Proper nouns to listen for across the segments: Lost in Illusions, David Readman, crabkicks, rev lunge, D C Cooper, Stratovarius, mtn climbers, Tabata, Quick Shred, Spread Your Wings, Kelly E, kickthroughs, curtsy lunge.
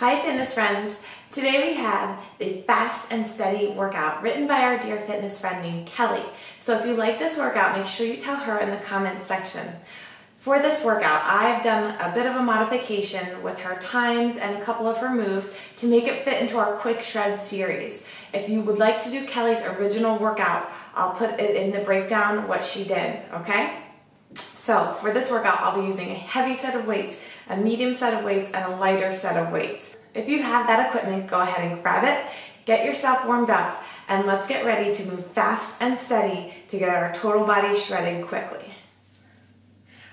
Hi fitness friends! Today we have the Fast and Steady workout written by our dear fitness friend named Kelly. So if you like this workout, make sure you tell her in the comments section. For this workout, I've done a bit of a modification with her times and a couple of her moves to make it fit into our Quick Shred series. If you would like to do Kelly's original workout, I'll put it in the breakdown what she did, okay? So for this workout, I'll be using a heavy set of weights, a medium set of weights, and a lighter set of weights. If you have that equipment, go ahead and grab it, get yourself warmed up, and let's get ready to move fast and steady to get our total body shredded quickly.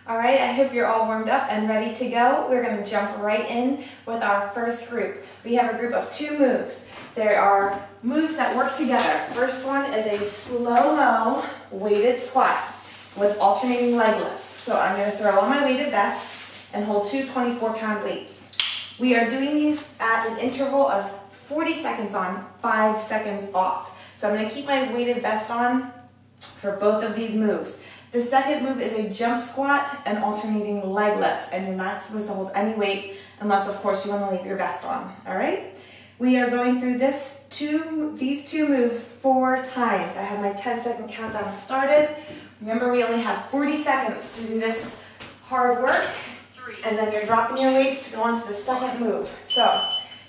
All right, I hope you're all warmed up and ready to go. We're gonna jump right in with our first group. We have a group of two moves. There are moves that work together. First one is a slow-mo weighted squat with alternating leg lifts. So I'm gonna throw on my weighted vest and hold two 24-pound weights. We are doing these at an interval of 40 seconds on, 5 seconds off. So I'm gonna keep my weighted vest on for both of these moves. The second move is a jump squat and alternating leg lifts, and you're not supposed to hold any weight unless, of course, you wanna leave your vest on, all right? We are going through these two moves 4 times. I have my 10-second countdown started. Remember, we only have 40 seconds to do this hard work, and then you're dropping your weights to go on to the second move. So,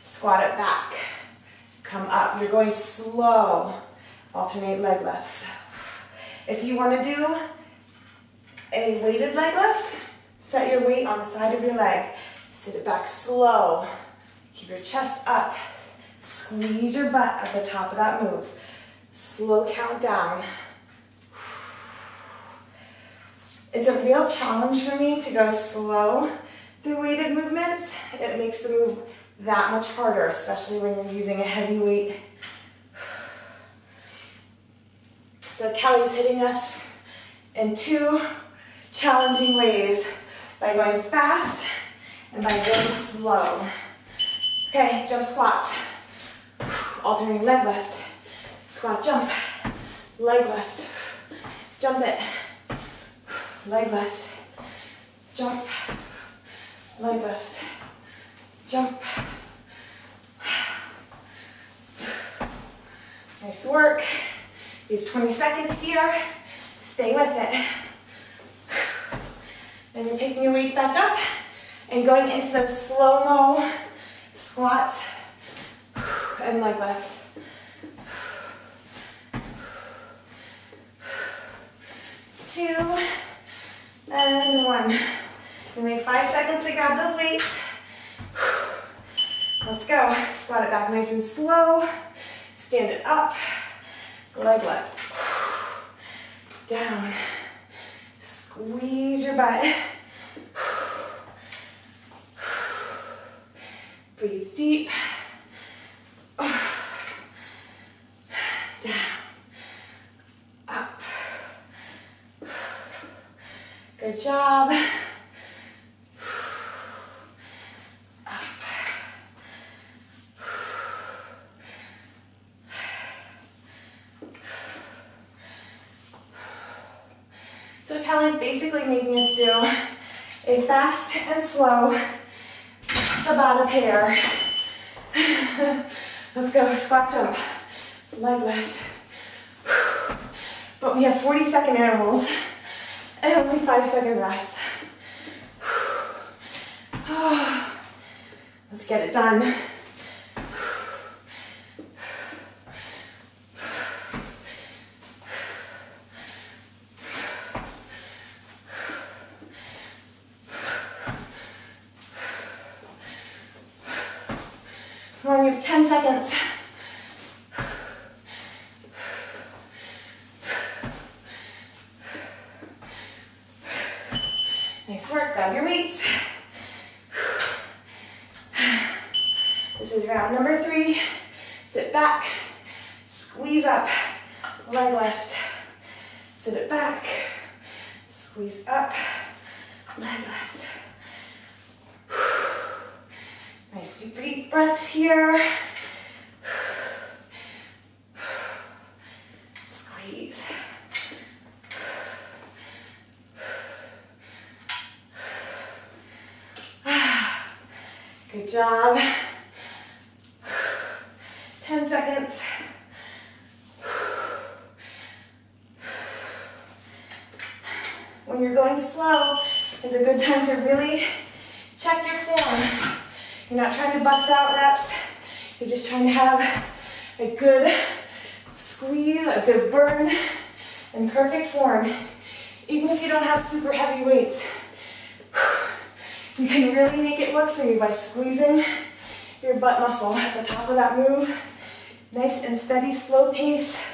squat it back, come up. You're going slow, alternate leg lifts. If you want to do a weighted leg lift, set your weight on the side of your leg, sit it back slow, keep your chest up, squeeze your butt at the top of that move. Slow countdown. It's a real challenge for me to go slow through weighted movements. It makes the move that much harder, especially when you're using a heavy weight. So Kelly's hitting us in 2 challenging ways, by going fast and by going slow. Okay, jump squats, alternating leg lift, squat jump, leg lift, jump it. Leg lift, jump, leg lift, jump. Nice work. You have 20 seconds here. Stay with it. Then you're picking your weights back up and going into the slow-mo squats and leg lifts. Two. And 1. We have 5 seconds to grab those weights. Let's go. Squat it back nice and slow. Stand it up. Leg lift. Down. Squeeze your butt. Breathe deep. Good job. Up. So Kelly's basically making us do a fast and slow Tabata pair. Let's go, squat jump, leg lift. But we have 40-second intervals. And only 5 second rest. Let's get it done. Come on, you have 10 seconds. Nice work, grab your weights. This is round number 3. Sit back, squeeze up, leg lift. Sit it back, squeeze up, leg lift. Nice deep breaths here. Squeeze. Good job. 10 seconds. When you're going slow, it's a good time to really check your form. You're not trying to bust out reps. You're just trying to have a good squeeze, a good burn, and perfect form. Even if you don't have super heavy weights, you can really make it work for you by squeezing your butt muscle at the top of that move. Nice and steady, slow pace.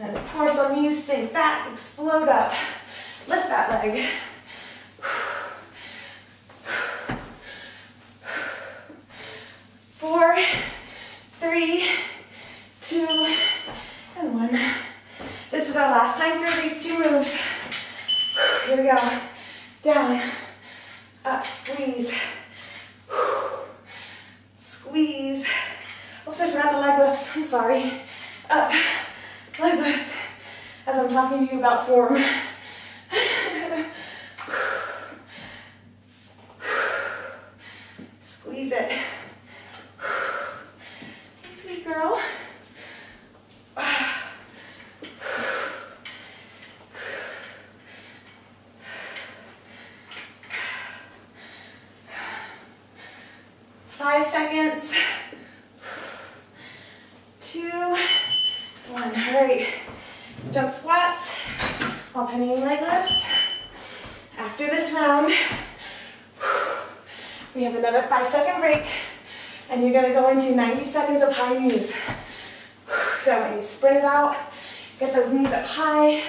And of course on knees, sink back, explode up. Lift that leg. About form. Squeeze it. Sweet girl. Alternating leg lifts. After this round, we have another 5-second break, and you're going to go into 90 seconds of high knees. So I want you to sprint it out, get those knees up high.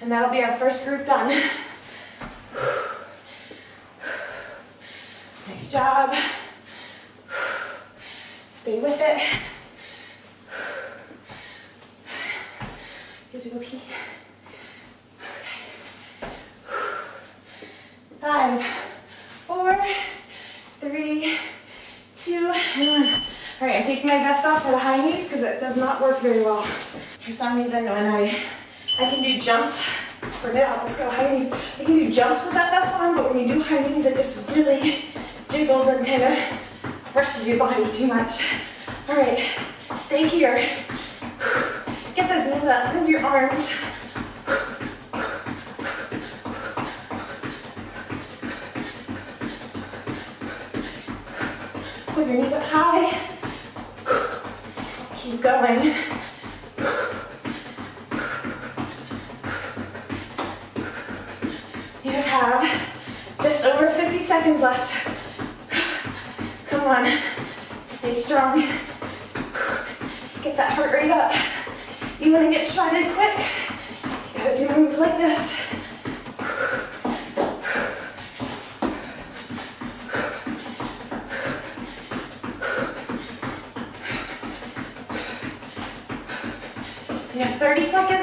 And that'll be our first group done. Nice job. Stay with it. Go pee. Okay. 5, 4, 3, 2, and 1. All right, I'm taking my vest off for the high knees because it does not work very well. For some reason, when I can do jumps, sprint it out, let's go high knees. I can do jumps with that vest on, but when you do high knees, it just really jiggles and kind of brushes your body too much. All right, stay here. Get those knees up, move your arms. Put your knees up high. Keep going. You have just over 50 seconds left. Come on, stay strong. Get that heart rate up. You want to get shredded quick, you gotta do moves like this. You have 30 seconds.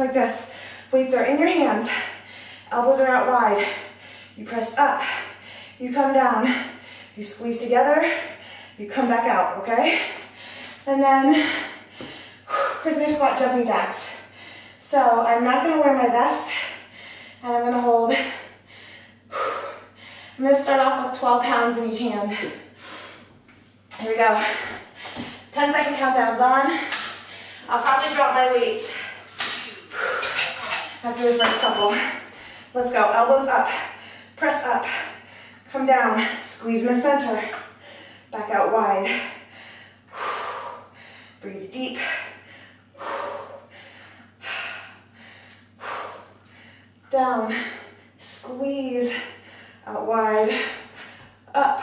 Like this. Weights are in your hands. Elbows are out wide. You press up. You come down. You squeeze together. You come back out, okay? And then prisoner squat jumping jacks. So I'm not going to wear my vest and I'm going to hold. I'm going to start off with 12 pounds in each hand. Here we go. 10-second countdown's on. I'll have to drop my weights after the first couple. Let's go. Elbows up. Press up. Come down. Squeeze in the center. Back out wide. Breathe deep. down, squeeze, out wide, up,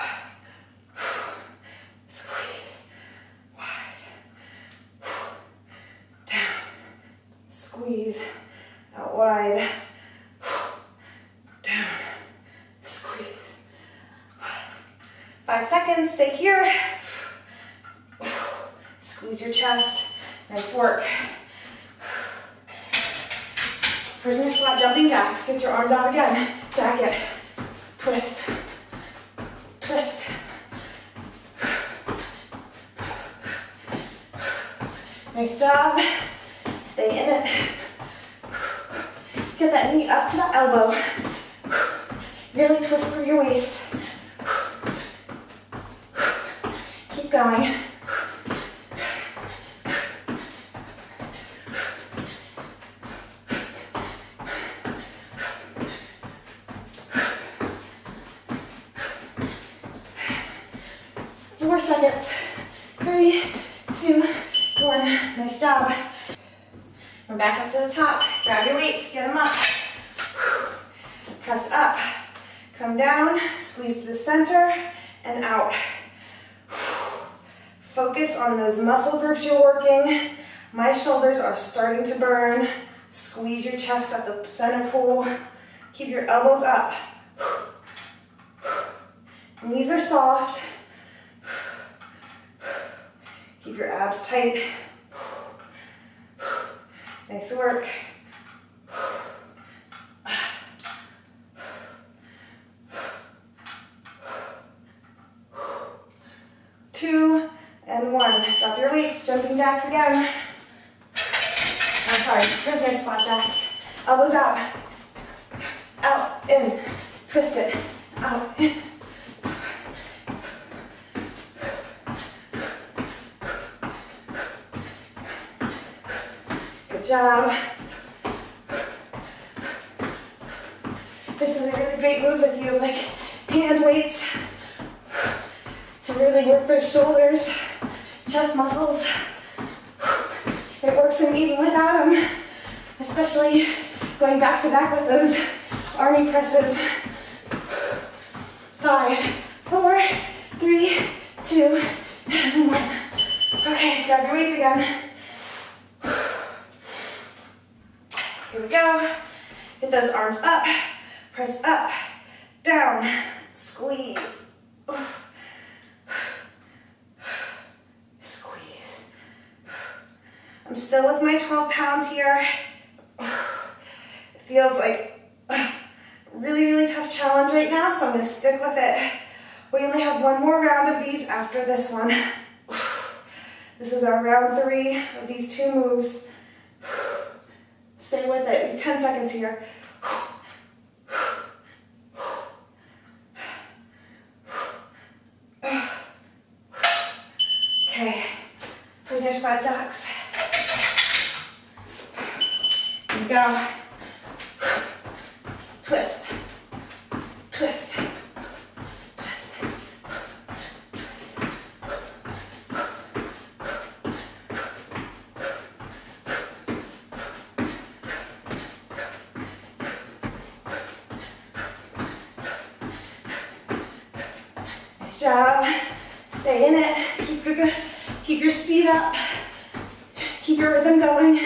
squeeze, wide, down, squeeze, out wide, down, squeeze. 5 seconds, stay here. Squeeze your chest, nice work. Prisoner squat, jumping jacks. Get your arms out again. Jack it. Twist. Twist. Nice job. Stay in it. Get that knee up to the elbow. Really twist through your waist. Keep going. Back up to the top, grab your weights, get them up, press up, come down, squeeze to the center, and out. Focus on those muscle groups you're working. My shoulders are starting to burn. Squeeze your chest at the center pool. Keep your elbows up. Knees are soft. Keep your abs tight. Nice work. Two and one. Drop your weights. Jumping jacks again. I'm sorry. Prisoner squat jacks. Elbows out. Out, in. Twist it. Out, in. Job. This is a really great move if you have like hand weights to really work those shoulders, chest muscles. It works in even without them, especially going back to back with those army presses. 5, 4, 3, 2, 1. Okay, grab your weights again. Here we go. Get those arms up, press up, down, squeeze, squeeze. I'm still with my 12 pounds here. It feels like a really, really tough challenge right now, so I'm gonna stick with it. We only have one more round of these after this one. This is our round 3 of these 2 moves. Stay with it. 10 seconds here. Okay. Prisoner squat jacks. Here we go. Twist. Twist. Job. Stay in it. Keep your speed up. Keep your rhythm going.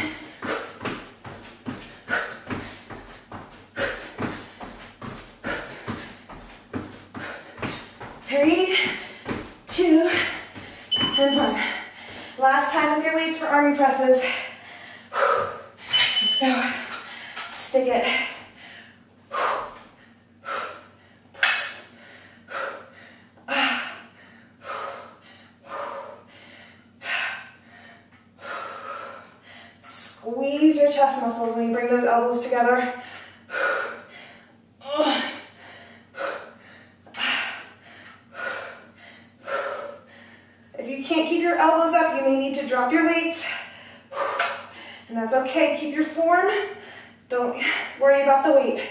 Squeeze your chest muscles when you bring those elbows together. If you can't keep your elbows up, you may need to drop your weights. And that's okay. Keep your form. Don't worry about the weight.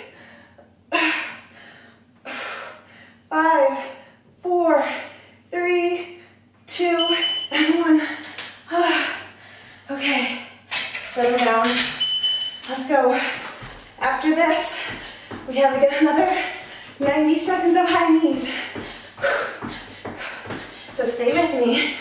5, 4, 3, 2, and 1. Okay. Settle down. Let's go. After this, we have to get another 90 seconds of high knees. So stay with me.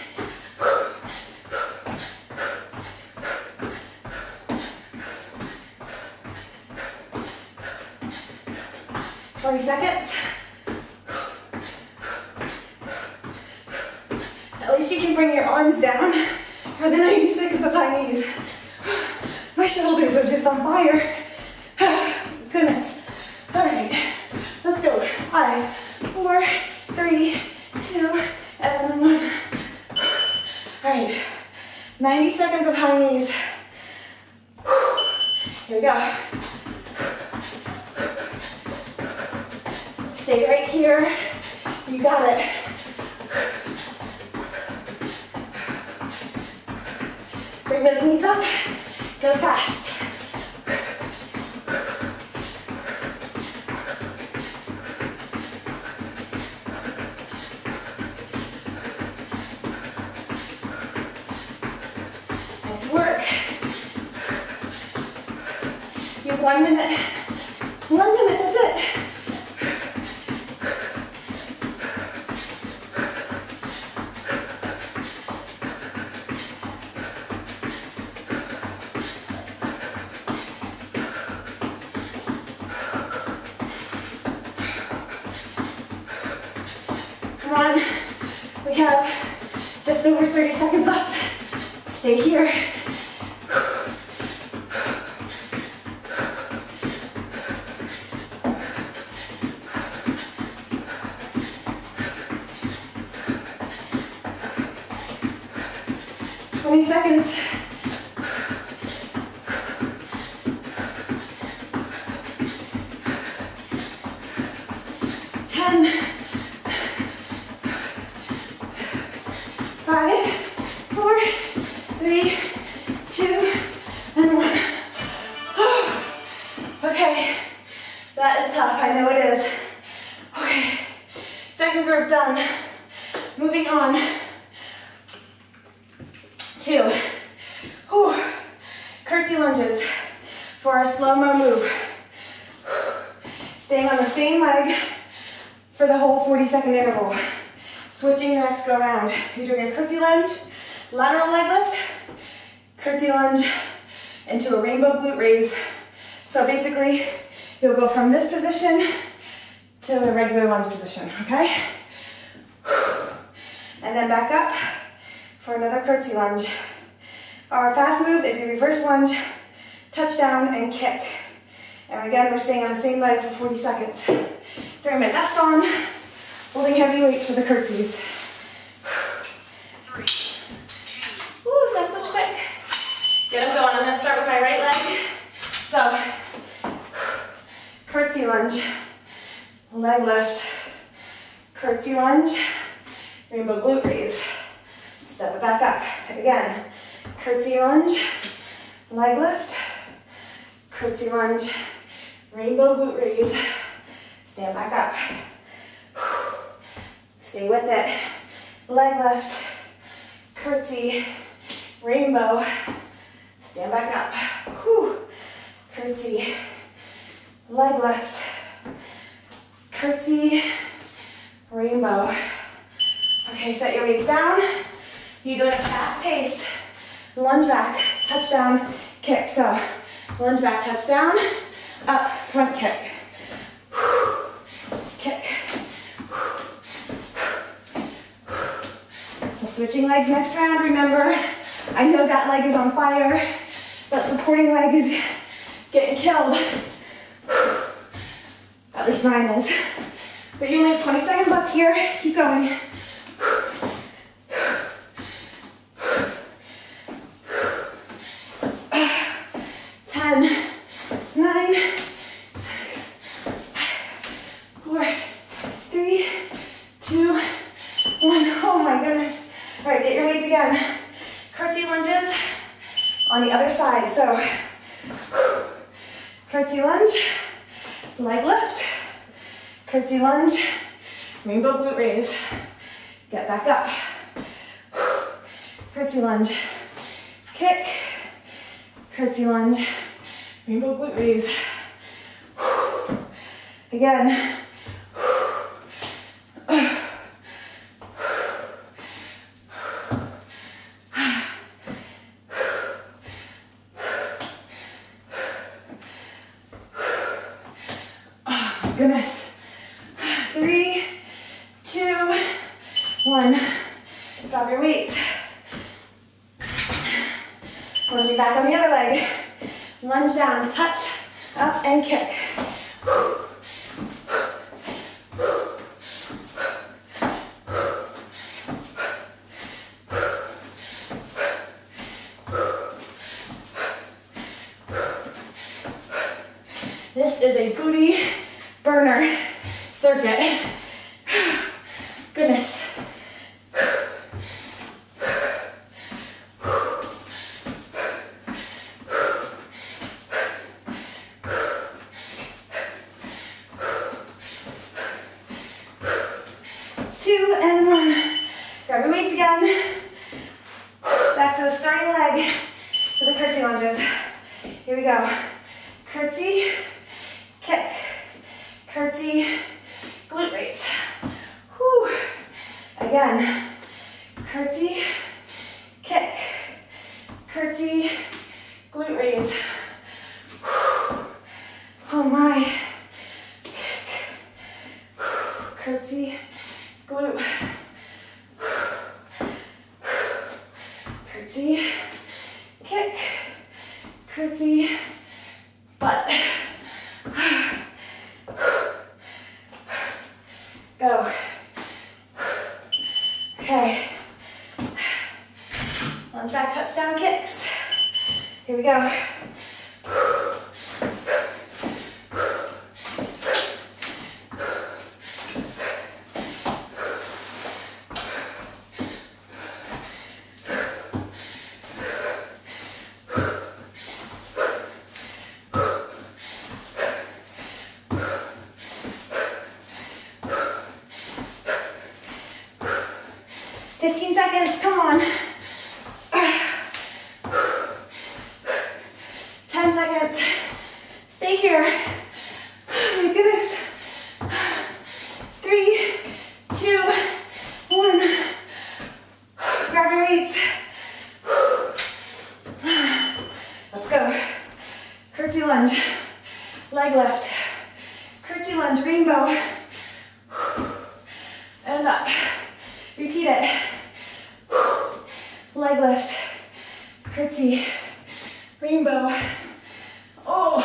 Staying on the same leg for 40 seconds. Throwing my vest on, holding heavy weights for the curtsies. 3, 2. Ooh, that's so quick. Get them going. I'm going to start with my right leg. So, curtsy lunge, leg lift, curtsy lunge, rainbow glute raise. Step it back up. Again, curtsy lunge, leg lift, curtsy lunge, rainbow glute raise, stand back up. Stay with it. Leg lift, curtsy, rainbow, stand back up. Curtsy, leg lift, curtsy, rainbow. Okay, set your weights down. You're doing a fast paced lunge back, touchdown, kick. So lunge back, touchdown. Up, front kick, kick. We're switching legs next round, remember. I know that leg is on fire. That supporting leg is getting killed. At least mine is. But you only have 20 seconds left here. Keep going. Lunge, rainbow glute raise, get back up, curtsy lunge, kick, curtsy lunge, rainbow glute raise, Again. Goodness. 3, 2, 1. Drop your weights. Working back on the other leg. Lunge down, touch, up and kick. This is a booty burner circuit. Goodness. Come on. 10 seconds. Stay here. Oh my goodness. 3, 2, 1. Grab your weights. Let's go. Curtsy lunge. Leg lift. Curtsy lunge. Rainbow. And up. Repeat it. Leg lift, curtsy, rainbow. Oh,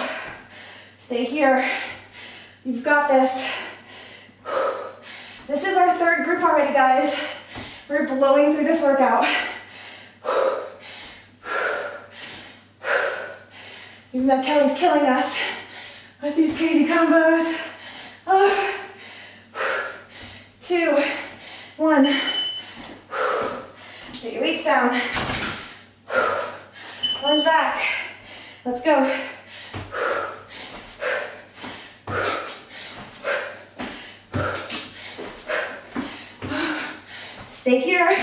stay here. You've got this. This is our third group already, guys. We're blowing through this workout. Even though Kelly's killing us with these crazy combos. Oh. 2, 1. Get your weights down. Lunge back. Let's go. Stay here.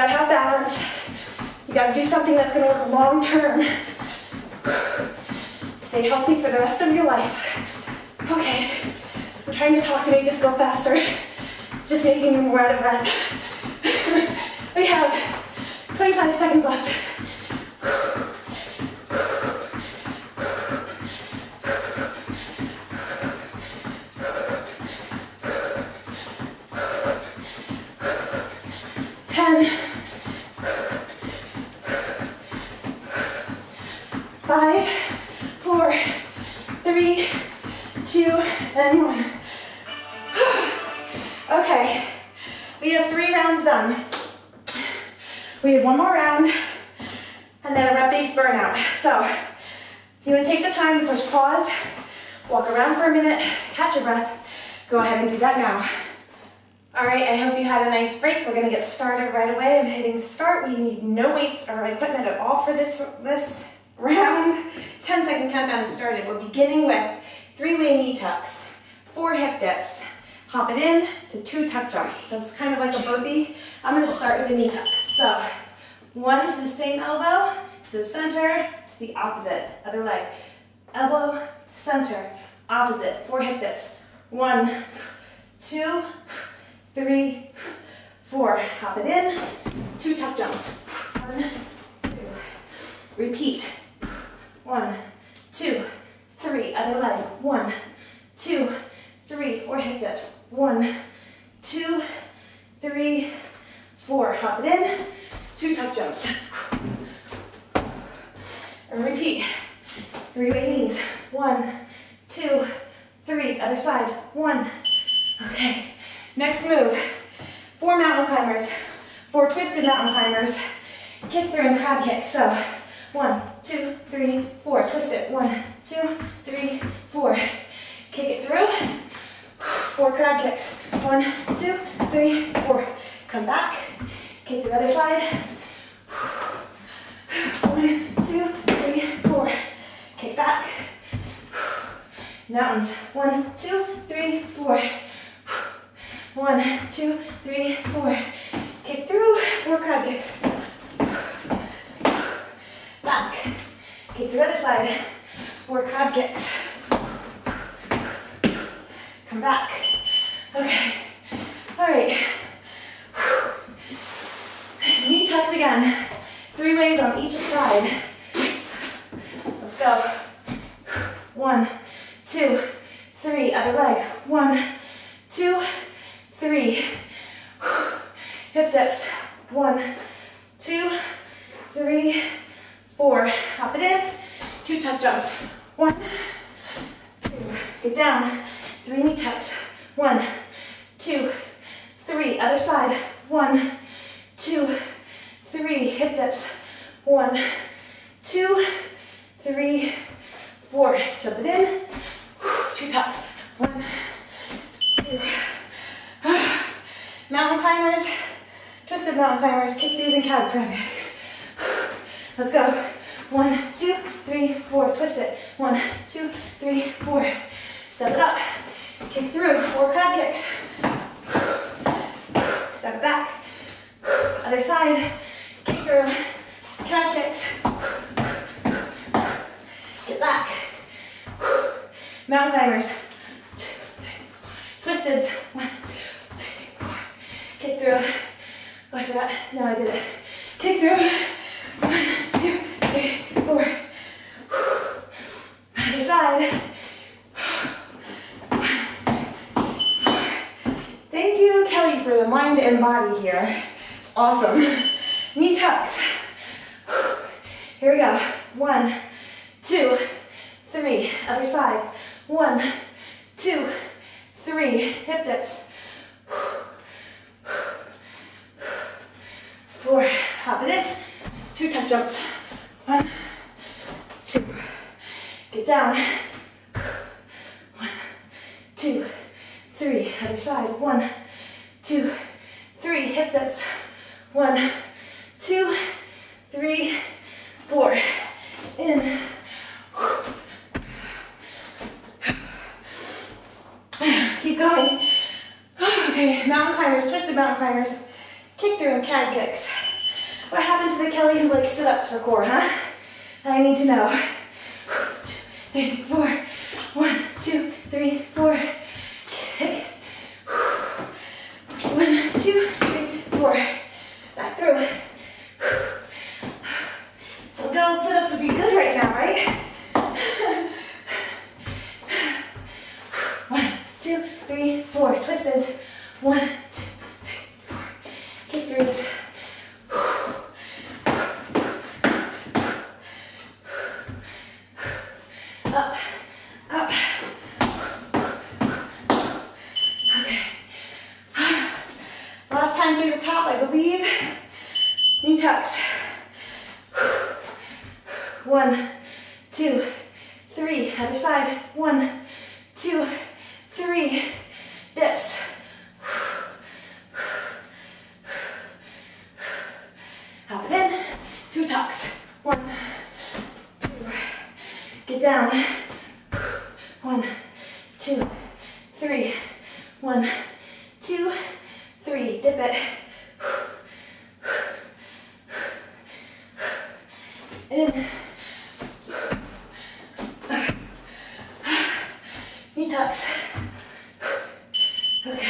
gotta have balance. You gotta do something that's gonna work long term. Stay healthy for the rest of your life. Okay, I'm trying to talk to make this go faster. It's just making me more out of breath. We have 25 seconds left. That now. All right, I hope you had a nice break. We're gonna get started right away. I'm hitting start. We need no weights or equipment at all for this round. 10-second countdown is started. We're beginning with 3-way knee tucks, 4 hip dips. Hop it in to 2 tuck jumps. So it's kind of like a burpee. I'm gonna start with the knee tucks. So one to the same elbow, to the center, to the opposite. Other leg, elbow, center, opposite, 4 hip dips. 1, 2, 3, 4. Hop it in. 2 tuck jumps. 1, 2. Repeat. 1, 2, 3. Other leg. 1, 2, 3. 4 hip dips. 1, 2, 3, 4. Hop it in. 2 tuck jumps. And repeat. 3-way knees. 1, 2, 3. Other side. 1. Okay. Next move, 4 mountain climbers, 4 twisted mountain climbers, kick through and crab kick. So 1, 2, 3, 4, twist it, 1, 2, 3, 4, kick it through, 4 crab kicks, 1, 2, 3, 4, come back, kick the other side, 1, 2, 3, 4, kick back, mountains, 1, 2, 3, 4. 1, 2, 3, 4. Kick through, 4 crab kicks. Back. Kick the other side. 4 crab kicks. Come back. Okay. All right. Knee tucks again. 3 ways on each side. Let's go. 1, 2, 3. Other leg. 1, 2, 3. Hip dips. 1, 2, 3, 4. Hop it in. 2 tuck jumps. 1, 2. Get down. 3 knee tucks. 1, 2, 3. Other side. 1, 2, 3. Hip dips. 1, 2, 3, 4. Jump it in. 2 tucks. 1, 2. Mountain climbers, twisted mountain climbers, kick these and cab crab kicks. Let's go. 1, 2, 3, 4, twist it. 1, 2, 3, 4. Step it up. Kick through. 4 crab kicks. Step it back. Other side. Kick through. Crab kicks. Get back. Mountain climbers. Twisteds. 1, 3, 4. Kick through. Oh, I forgot. No, I did it. Kick through. 1, 2, 3, 4. Other side. 1, 2, 3, 4. Thank you, Kelly, for the mind and body here. It's awesome. Knee tucks. Here we go. 1, 2, 3. Other side. 1, 2, 3, hip dips. 4, hop it in. 2 tuck jumps. 1, 2, get down. 1, 2, 3, other side. 1, 2, 3, hip dips. 1, 2, 3, 4, in. Keep going. Okay, mountain climbers, twisted mountain climbers, kick through and cat kicks. What happened to the Kelly who likes sit-ups for core, huh? I need to know. 2, 3, 4. 1, 2, 3, 4. Kick. 1, 2, 3, 4. Back through. So good old sit-ups would be good right now, right? 1, 2, 3, 4. Twists. 1, 2, 3, 4. Kick throughs. Up, up. Okay. Last time through the top, I believe. Knee tucks. 1, 2, 3. Other side. 1, 2, 3. Dips. Hop it in. 2 tucks. 1, 2. Get down. 1, 2, 3. 1, 2, 3. Dip it. In. Knee tucks. Okay.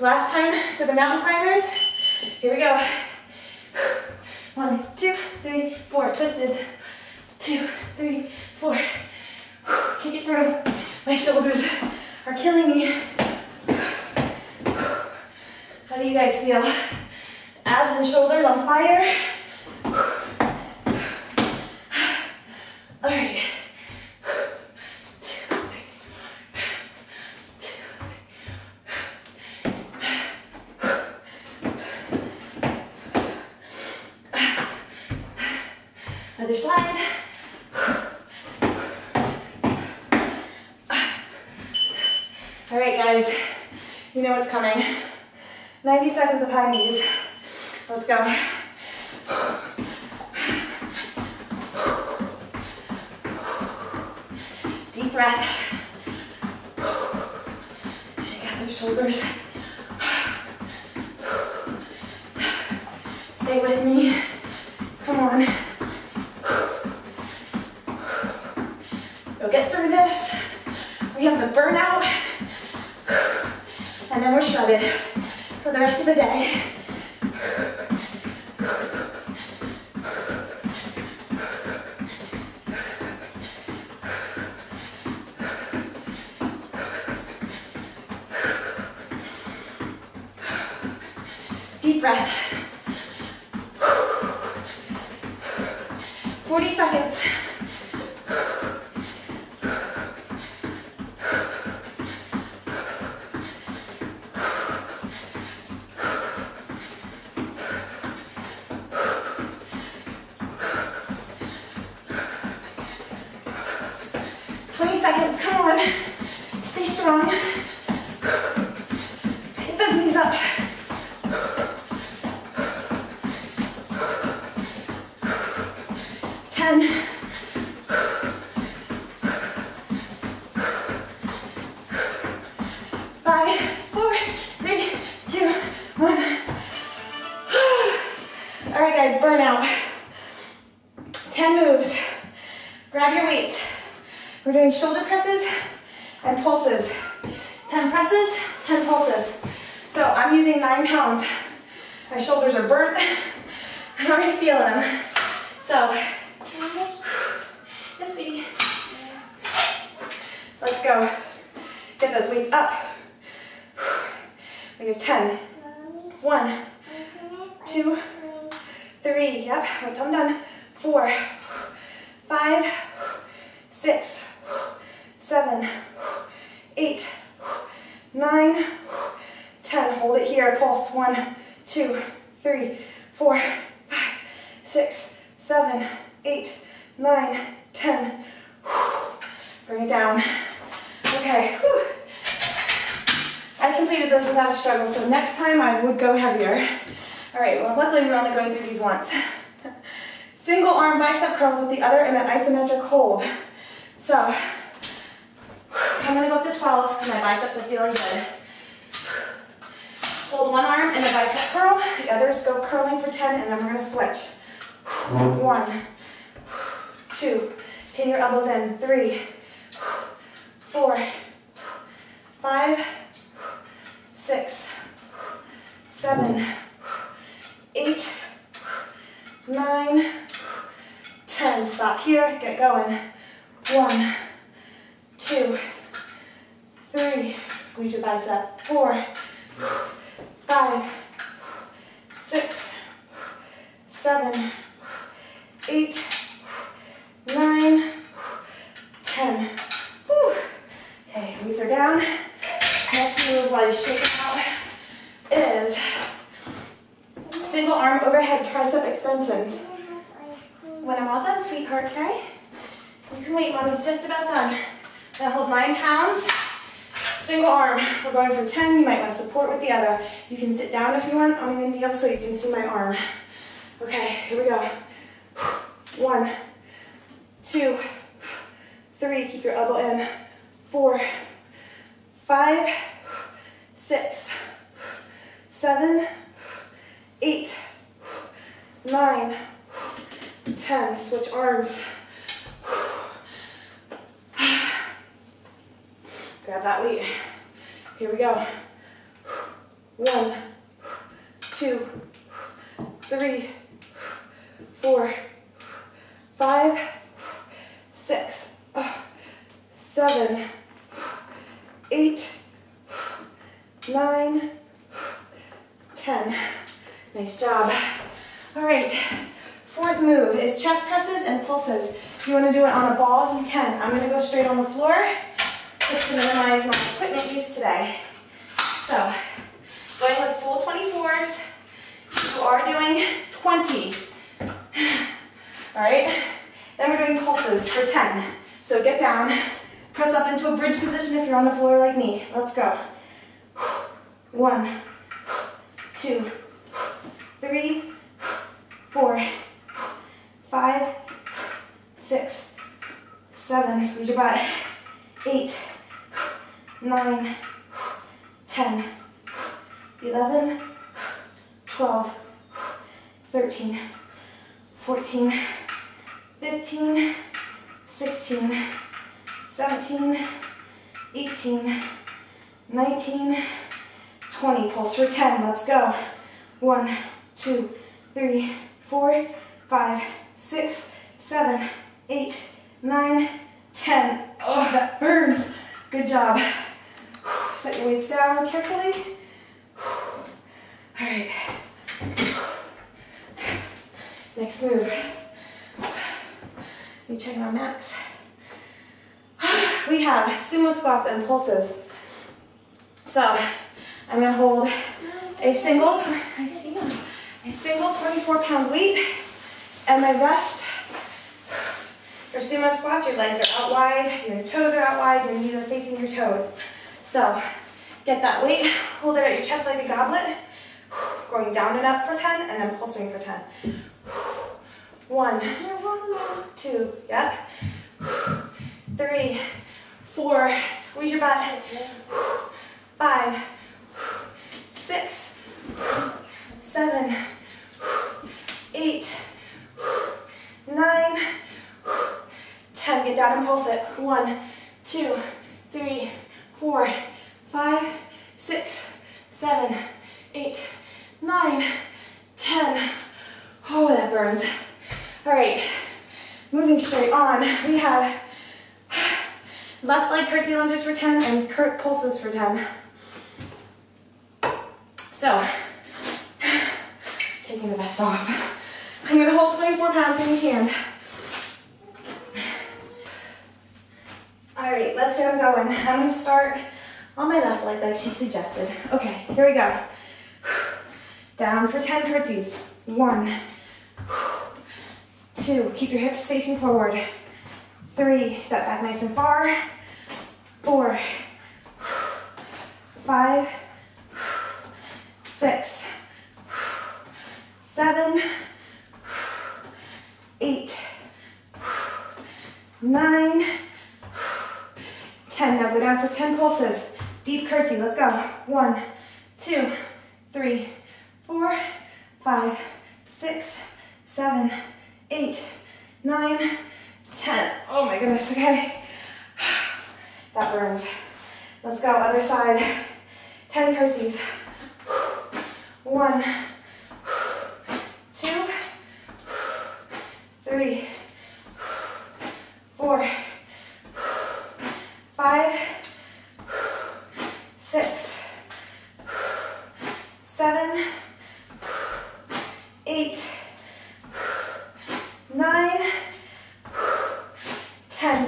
Last time for the mountain climbers. Here we go. 1, 2, 3, 4. Twisted. 2, 3, 4. Kick it through. My shoulders are killing me. How do you guys feel? Abs and shoulders on fire. All right. 2, 3, 4. Other side. All right, guys, you know what's coming. 90 seconds of high knees. Let's go. Deep breath. Shake out those shoulders. Stay with me. Come on. We'll get through this. We have the burnout. And then we're shredded for the rest of the day. Deep breath. 40 seconds. Stay strong. Get those knees up. Ten. 5, 4, 3, 2, 1. All right, guys, burnout. 10 moves. Grab your weights. We're doing shoulder presses and pulses. 10 presses, 10 pulses. So I'm using 9 pounds. My shoulders are burnt. I'm already feeling them. So, yes, we. Let's go. Get those weights up. We have 10. 1, 2, 3. Yep, I'm done. 4, 5, 6. 7, 8, 9, 10. Hold it here. Pulse. 1, 2, 3, 4, 5, 6, 7, 8, 9, 10. Bring it down. Okay. I completed those without a struggle, so next time I would go heavier. All right. Well, luckily we're only going through these once. Single arm bicep curls with the other in an isometric hold. So, I'm going to go up to 12s because my biceps are feeling good. Hold one arm in the bicep curl, the others go curling for 10, and then we're going to switch. 1, 2, pin your elbows in, 3, 4, 5, 6, 7, 8, 9, 10. Stop here, get going. 1, 2, 3, squeeze your bicep, 4, 5, 6, 7, 8, 9, 10. Whew. Okay, knees are down. Next move while you shake it out is single arm overhead tricep extensions. When I'm all done, sweetheart, okay? You can wait, mommy's just about done. Now hold 9 pounds. Single arm, we're going for 10, you might want to support with the other. You can sit down if you want, I'm going to kneel so you can see my arm. Okay, here we go. 1, 2, 3, keep your elbow in. 4, 5, 6, 7, 8, 9, 10, switch arms. Grab that weight. Here we go. 1, 2, 3, 4, 5, 6, 7, 8, 9, 10. Nice job. All right. Fourth move is chest presses and pulses. If you want to do it on a ball, you can. I'm going to go straight on the floor, just to minimize my equipment use today. So, going with full 24s, you are doing 20. All right, then we're doing pulses for 10. So get down, press up into a bridge position if you're on the floor like me. Let's go. 1, 2, 3, 4, 5, 6, 7, squeeze your butt, 8, 9, 10, 11, 12, 13, 14, 15, 16, 17, 18, 19, 20. Pulse for 10. Let's go. 1, 2, 3, 4, 5, 6, 7, 8, 9, 10. Oh, that burns. Good job. Set your weights down carefully. All right. Next move. Let me check my max. We have sumo squats and pulses. So I'm going to hold a single, I see them, a single 24-pound weight and my rest. For sumo squats, your legs are out wide, your toes are out wide, your knees are facing your toes. So get that weight, hold it at your chest like a goblet, going down and up for 10, and then pulsing for 10. 1, 2, yep. 3, 4, squeeze your butt. 5, 6, 7, 8, 9, 10. Get down and pulse it. 1, 2, 3, 4, 5, 6, 7, 8, 9, 10. Oh, that burns. All right, moving straight on. We have left leg curtsy lunges for 10 and pulses for 10. So, taking the vest off. I'm going to hold 24 pounds in each hand. All right, let's get them going. I'm going to start on my left leg like she suggested. Okay, here we go. Down for 10 curtsies. 1, 2, keep your hips facing forward. 3, step back nice and far. 4, 5, 6, 7, 8, 9, 10. Now go down for 10 pulses. Deep curtsy. Let's go. 1, 2, three, four, five, six, seven, eight, nine, 10. Oh my goodness, okay. That burns. Let's go, other side. 10 curtsies.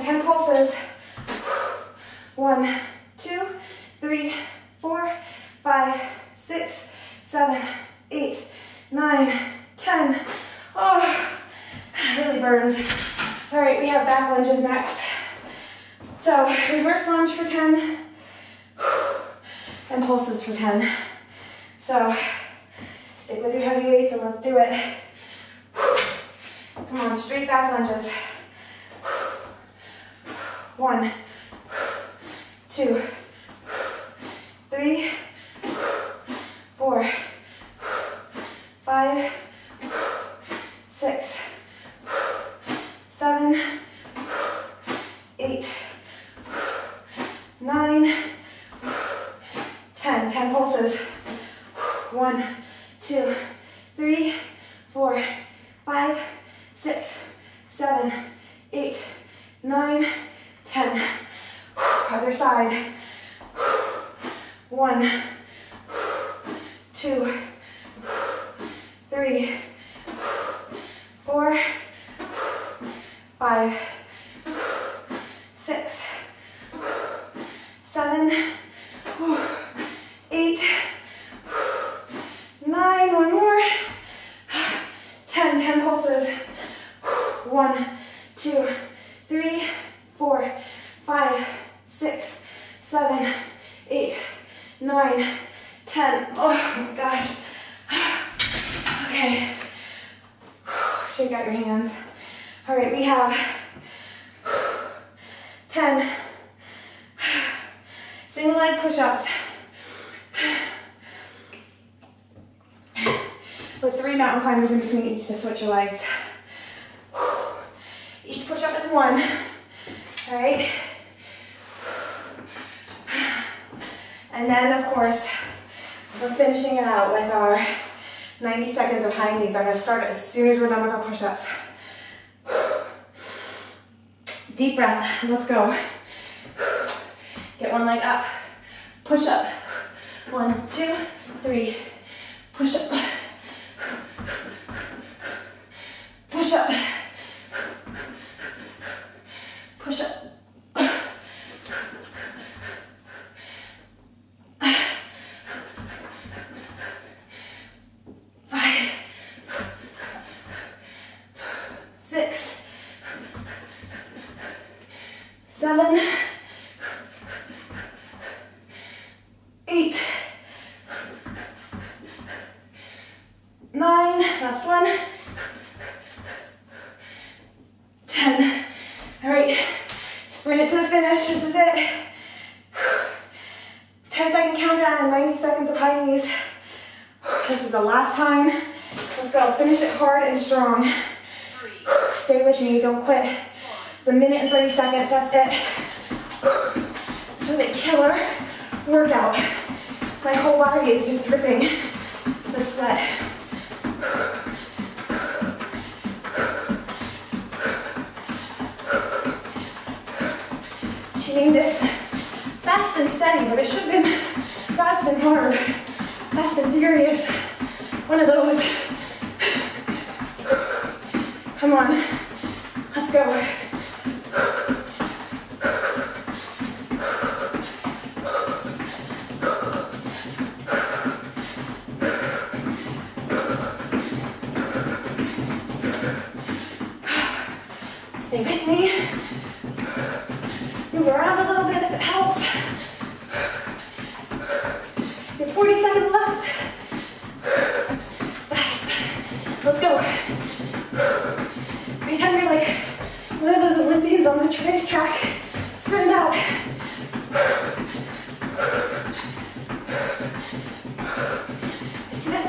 10 pulses. 1, 2, 3, 4, 5, 6, 7, 8, 9, 10. Oh, that really burns. All right, we have back lunges next. So reverse lunge for 10 and pulses for 10. So stick with your heavy weights and let's do it. Come on, straight back lunges. 1, 2, 3, 4, 5, 6, 7, 8, 9, 10. 10 pulses. 1, 2, 3, 4, 5, 6, 7, 8, 9, 10. Other side. 1, 2, 3, 4, 5, 6, 7, 8, 9. One more. 10 pulses. 1, 2, 3, 4, 5, 6, 7, 8, 9, 10. Oh my gosh. Okay. Shake out your hands. All right, we have 10 single leg push-ups with 3 mountain climbers in between each to switch your legs. Each push-up is 1. All right. And then, of course, we're finishing it out with our 90 seconds of high knees. I'm going to start as soon as we're done with our push-ups. Deep breath. Let's go. Get one leg up. Push up. 1, 2, 3. Push up. Push up. Push up. This is it. 10-second countdown and 90 seconds of high knees. This is the last time. Let's go. Finish it hard and strong. Stay with me. Don't quit. It's 1 minute and 30 seconds. That's it. This was a killer workout. My whole body is just dripping the sweat. Named this fast and steady, but it should have been fast and hard, fast and furious, one of those. Come on, let's go. Stay with me. Around a little bit if it helps. You have 40 seconds left. Fast. Let's go. Pretend you're like one of those Olympians on the race track. Sprint it out.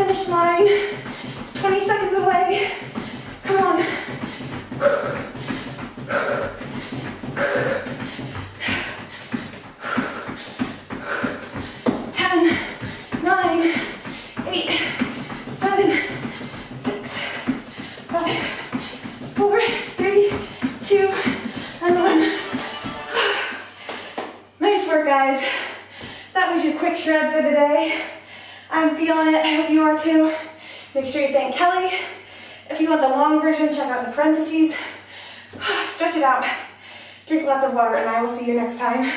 finish line. It's 20 seconds away. Come on. Guys, that was your quick shred for the day. I'm feeling it, I hope you are too. Make sure you thank Kelly. If you want the long version, check out the parentheses. Stretch it out. Drink lots of water, and I will see you next time.